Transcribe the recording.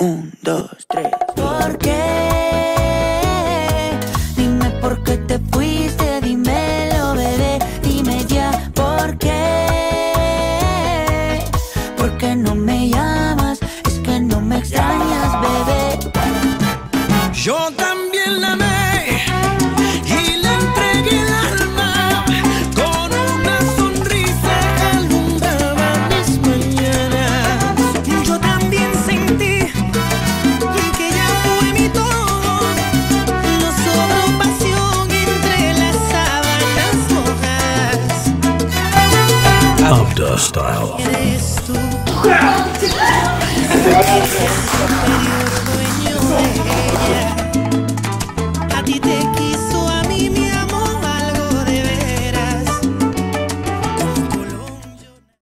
1, 2, 3. ¿Por qué? Dime por qué te fuiste, dímelo, bebé, dime ya. ¿Por qué? ¿Por qué no me llamas? Es que no me extrañas, bebé. Yo también la amé. After Style.